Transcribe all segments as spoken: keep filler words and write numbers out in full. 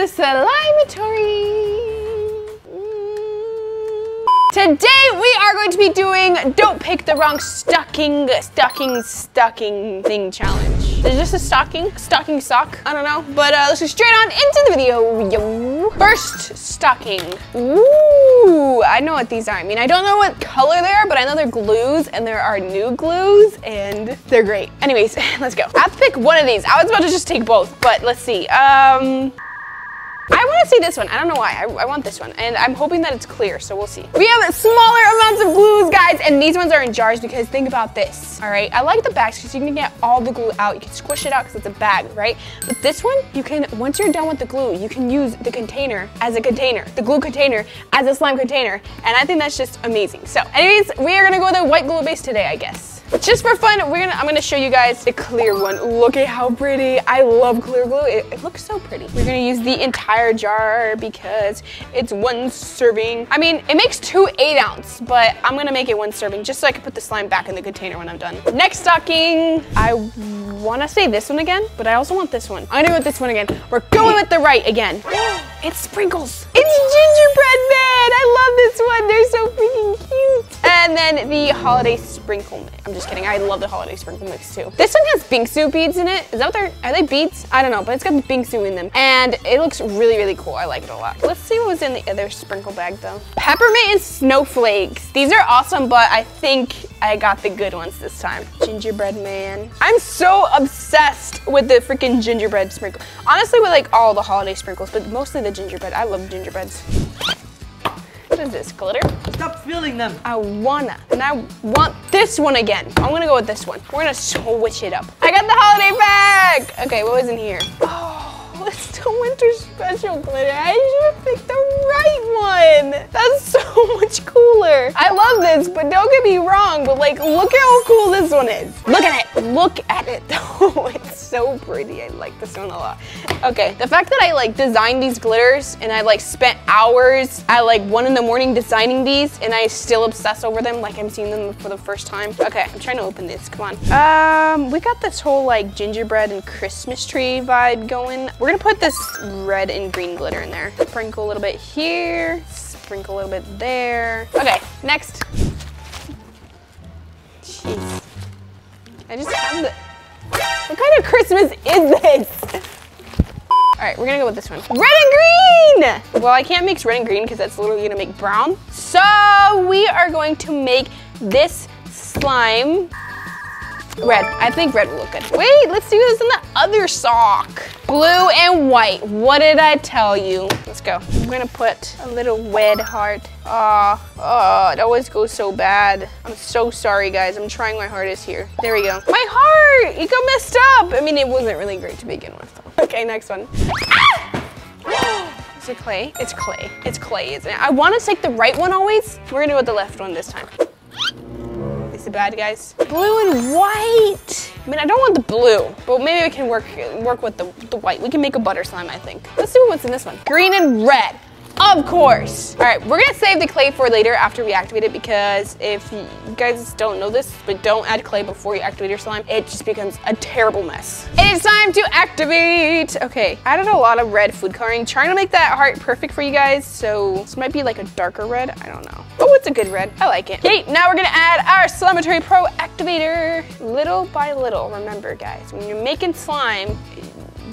the Slimeatory. Mm. Today we are going to be doing don't pick the wrong stocking, stocking, stocking thing challenge. There's just a stocking, stocking sock, I don't know. But uh, let's go straight on into the video. Yo. First stocking. Ooh, I know what these are. I mean, I don't know what color they are, but I know they're glues and there are new glues and they're great. Anyways, let's go. I have to pick one of these. I was about to just take both, but let's see. Um, I want to see this one. I don't know why. I, I want this one. And I'm hoping that it's clear, so we'll see. We have smaller amounts of glues, guys, and these ones are in jars because think about this. All right, I like the bags because you can get all the glue out. You can squish it out because it's a bag, right? But this one, you can, once you're done with the glue, you can use the container as a container, the glue container as a slime container. And I think that's just amazing. So anyways, we are gonna go with a white glue base today, I guess. Just for fun, we're gonna, I'm gonna show you guys the clear one. Look at how pretty. I love clear glue. It, it looks so pretty. We're gonna use the entire jar because it's one serving. I mean, it makes two eight ounce, but I'm gonna make it one serving just so I can put the slime back in the container when I'm done. Next stocking. I wanna say this one again, but I also want this one. I'm gonna go with this one again. We're going with the right again. It's sprinkles. It's gingerbread man. I love this one. They're so freaking cute. And then the holiday sprinkle mix. I'm just kidding. I love the holiday sprinkle mix too. This one has bingsu beads in it. Is that what they're, are they beads? I don't know, but it's got bingsu in them. And it looks really, really cool. I like it a lot. Let's see what was in the other sprinkle bag though. Peppermint and snowflakes. These are awesome, but I think I got the good ones this time. Gingerbread man. I'm so obsessed with the freaking gingerbread sprinkle. Honestly, with like all the holiday sprinkles, but mostly the gingerbread. I love gingerbreads. What is this, glitter? Stop feeling them. I wanna, and I want this one again. I'm gonna go with this one. We're gonna switch it up. I got the holiday bag. Okay, what was in here? Oh, it's the winter special glitter. I should have picked the right one. That's so much cooler. I love this, but don't get me wrong, but like, look at how cool this one is. Look at it, look at it though. It's so pretty, I like this one a lot. Okay, the fact that I like designed these glitters and I like spent hours at like one in the morning designing these and I still obsess over them like I'm seeing them for the first time. Okay, I'm trying to open this, come on. Um, we got this whole like gingerbread and Christmas tree vibe going. We're gonna put this red and green glitter in there. Sprinkle a little bit here, sprinkle a little bit there. Okay, next. Jeez. I just have the, what kind of Christmas is this? All right, we're gonna go with this one. Red and green! Well, I can't mix red and green because that's literally gonna make brown. So we are going to make this slime red. I think red will look good. Wait, let's do this in the other sock. Blue and white, what did I tell you? Let's go. I'm gonna put a little red heart. Oh, oh, it always goes so bad. I'm so sorry, guys. I'm trying my hardest here. There we go. My heart, it got messed up. I mean, it wasn't really great to begin with, though. Okay, next one. Ah! Is it clay? It's clay. It's clay, isn't it? I want to take the right one always. We're gonna go with the left one this time. It's the bad guys. Blue and white. I mean, I don't want the blue, but maybe we can work work with the, the white. We can make a butter slime, I think. Let's see what's in this one. Green and red. Of course. All right, we're gonna save the clay for later after we activate it because if you guys don't know this, but don't add clay before you activate your slime, it just becomes a terrible mess. It is time to activate. Okay, I added a lot of red food coloring, trying to make that heart perfect for you guys. So this might be like a darker red, I don't know. Oh, it's a good red, I like it. Okay, now we're gonna add our Slimeatory Pro Activator. Little by little, remember guys, when you're making slime,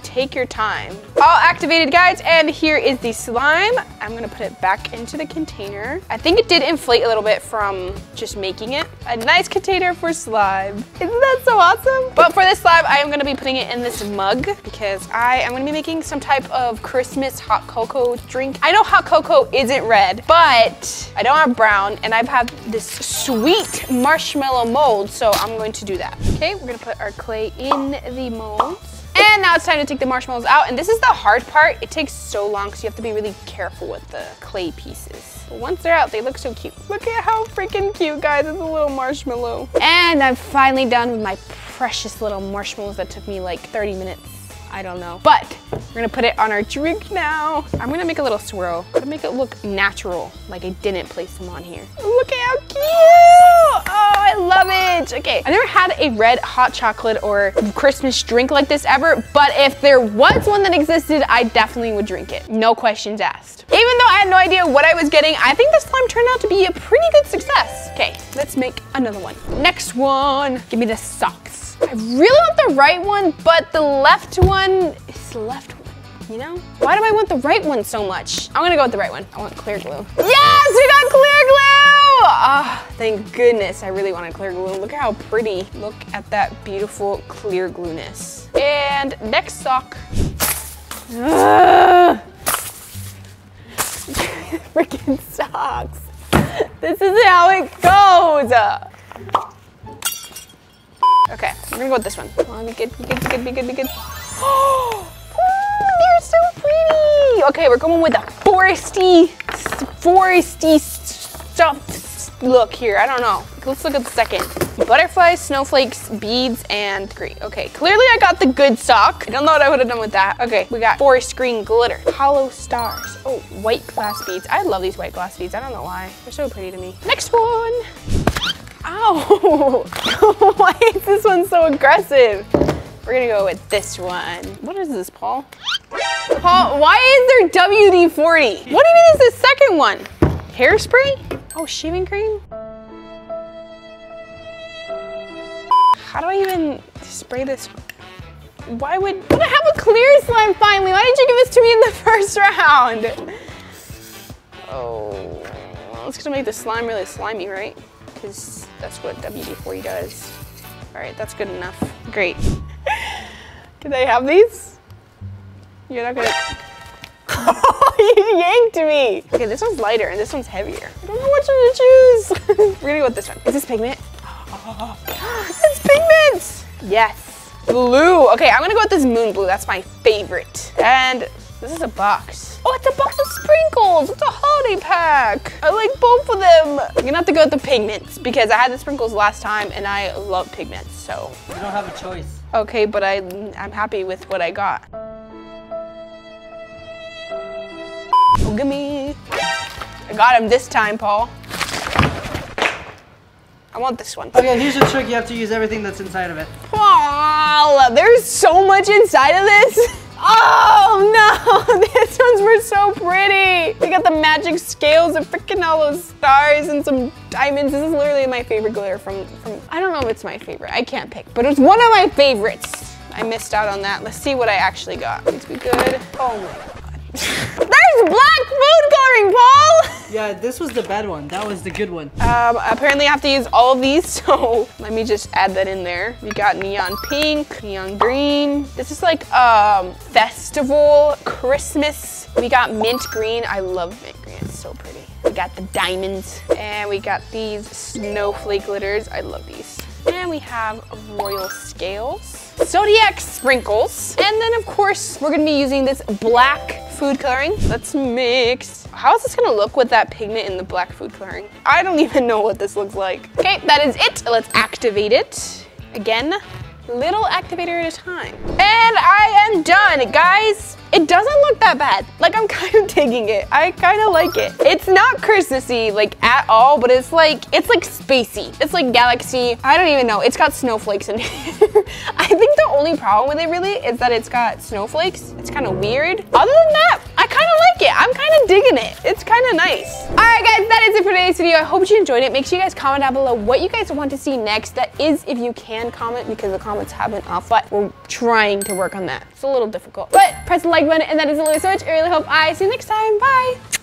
take your time. All activated, guys, and here is the slime. I'm gonna put it back into the container. I think it did inflate a little bit from just making it. A nice container for slime. Isn't that so awesome? But for this slime, I am gonna be putting it in this mug because I am gonna be making some type of Christmas hot cocoa drink. I know hot cocoa isn't red, but I don't have brown, and I have this sweet marshmallow mold, so I'm going to do that. Okay, we're gonna put our clay in the mold. And now it's time to take the marshmallows out. And this is the hard part. It takes so long, so you have to be really careful with the clay pieces. But once they're out, they look so cute. Look at how freaking cute, guys. It's a little marshmallow. And I'm finally done with my precious little marshmallows that took me like thirty minutes. I don't know. But we're gonna put it on our drink now. I'm gonna make a little swirl. I'm gonna make it look natural, like I didn't place them on here. Look at how cute! Oh, I I love it. Okay, I never had a red hot chocolate or Christmas drink like this ever, but if there was one that existed, I definitely would drink it. No questions asked. Even though I had no idea what I was getting, I think this slime turned out to be a pretty good success. Okay, let's make another one. Next one, give me the socks. I really want the right one, but the left one is the left one. You know? Why do I want the right one so much? I'm gonna go with the right one. I want clear glue. Yes, we got clear glue! Ah, oh, thank goodness I really wanted clear glue. Look at how pretty. Look at that beautiful clear glueness. And next sock. Ugh. Freaking socks. This is how it goes. Okay, I'm gonna go with this one. Oh, be good, be good, be good, be good, be good. Oh! They're so pretty. Okay, we're going with a foresty, foresty stuff look here. I don't know. Let's look at the second. Butterflies, snowflakes, beads, and green. Okay, clearly I got the good sock. I don't know what I would have done with that. Okay, we got forest green glitter, hollow stars. Oh, white glass beads. I love these white glass beads. I don't know why. They're so pretty to me. Next one. Ow. Why is this one so aggressive? We're gonna go with this one. What is this, Paul? Paul, why is there W D forty? What even is this second one? Hairspray? Oh, shaving cream? How do I even spray this? Why would, would I have a clear slime finally? Why did you give this to me in the first round? Oh, well, it's gonna make the slime really slimy, right? Because that's what W D forty does. All right, that's good enough. Great. Can I have these? You're not gonna. You yanked me. Okay, this one's lighter and this one's heavier. I don't know which one to choose. We're gonna go with this one. Is this pigment? Oh. It's pigment. Yes. Blue. Okay, I'm gonna go with this moon blue. That's my favorite. And this is a box. Oh, it's a box of sprinkles. It's a holiday pack. I like both of them. I'm gonna have to go with the pigments because I had the sprinkles last time and I love pigments, so. You don't have a choice. Okay, but I, I'm happy with what I got. Oh, gimme. I got him this time, Paul. I want this one. Okay, here's your trick. You have to use everything that's inside of it. Paul, there's so much inside of this. Oh no, these ones were so pretty. They got the magic scales and freaking all those stars and some diamonds. This is literally my favorite glitter from, from, I don't know if it's my favorite, I can't pick, but it's one of my favorites. I missed out on that. Let's see what I actually got. Needs to be good. Oh my God. There's black food coloring, Paul. Yeah, this was the bad one. That was the good one. Um, apparently I have to use all of these, so let me just add that in there. We got neon pink, neon green. This is like um, festival, Christmas. We got mint green. I love mint green, it's so pretty. We got the diamonds, and we got these snowflake glitters. I love these. And we have royal scales, zodiac sprinkles, and then of course we're gonna be using this black food coloring. Let's mix. How is this gonna look with that pigment in the black food coloring? I don't even know what this looks like. Okay, that is it. Let's activate it. Again, little activator at a time. And I am done, guys. It doesn't look that bad. Like, I'm kind of digging it. I kind of like it. It's not Christmassy, like, at all, but it's like, it's like spacey. It's like galaxy. I don't even know. It's got snowflakes in here. I think the only problem with it really is that it's got snowflakes. It's kind of weird. Other than that, I kind of like it. I'm kind of digging it. It's kind of nice. All right, guys, that is it for today's video. I hope you enjoyed it. Make sure you guys comment down below what you guys want to see next. That is, if you can comment, because the comments have been off, but we're trying to work on that. It's a little difficult, but press the like button, and that is the latest search. I really hope I see you next time. Bye.